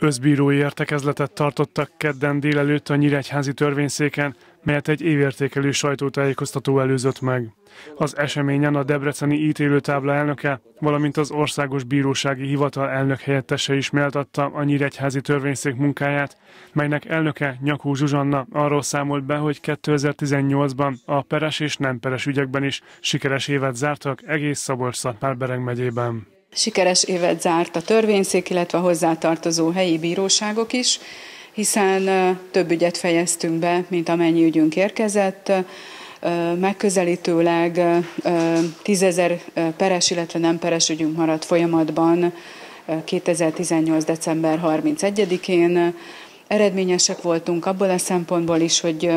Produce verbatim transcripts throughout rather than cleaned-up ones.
Összbírói értekezletet tartottak kedden délelőtt a nyíregyházi törvényszéken, melyet egy évértékelő sajtótájékoztató előzött meg. Az eseményen a debreceni ítélőtábla elnöke, valamint az Országos Bírósági Hivatal elnök helyettese is méltatta a nyíregyházi törvényszék munkáját, melynek elnöke, Nyakó Zsuzsanna arról számolt be, hogy kétezer-tizennyolcban a peres és nem peres ügyekben is sikeres évet zártak egész Szabolcs-Szatmár-Bereg megyében. Sikeres évet zárt a törvényszék, illetve a hozzátartozó helyi bíróságok is, hiszen több ügyet fejeztünk be, mint amennyi ügyünk érkezett. Megközelítőleg tízezer peres, illetve nem peres ügyünk maradt folyamatban kétezer-tizennyolc december harmincegyedikén. Eredményesek voltunk abból a szempontból is, hogy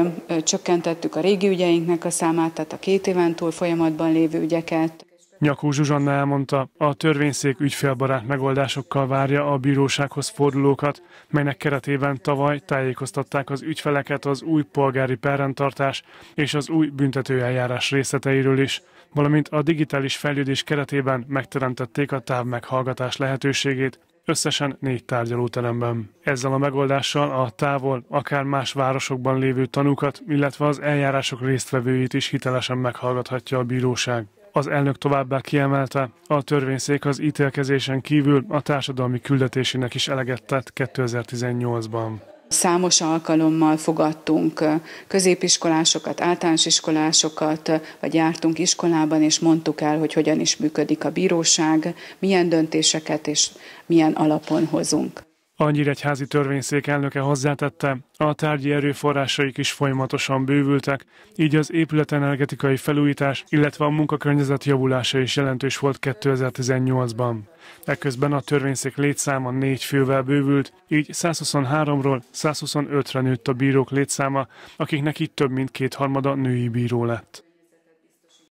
csökkentettük a régi ügyeinknek a számát, tehát a két éven túl folyamatban lévő ügyeket. Nyakó Zsuzsanna elmondta, a törvényszék ügyfélbarát megoldásokkal várja a bírósághoz fordulókat, melynek keretében tavaly tájékoztatták az ügyfeleket az új polgári perrendtartás és az új büntetőeljárás részleteiről is, valamint a digitális fejlődés keretében megteremtették a távmeghallgatás lehetőségét, összesen négy tárgyalóteremben. Ezzel a megoldással a távol, akár más városokban lévő tanúkat, illetve az eljárások résztvevőit is hitelesen meghallgathatja a bíróság. Az elnök továbbá kiemelte, a törvényszék az ítélkezésen kívül a társadalmi küldetésének is eleget tett kétezer-tizennyolcban. Számos alkalommal fogadtunk középiskolásokat, általános iskolásokat, vagy jártunk iskolában, és mondtuk el, hogy hogyan is működik a bíróság, milyen döntéseket és milyen alapon hozunk. A nyíregyházi törvényszék elnöke hozzátette, a tárgyi erőforrásaik is folyamatosan bővültek, így az épületenergetikai felújítás, illetve a munkakörnyezet javulása is jelentős volt kétezer-tizennyolcban. Ekközben a törvényszék létszáma négy fővel bővült, így százhuszonháromról százhuszonötre nőtt a bírók létszáma, akiknek így több mint kétharmada női bíró lett.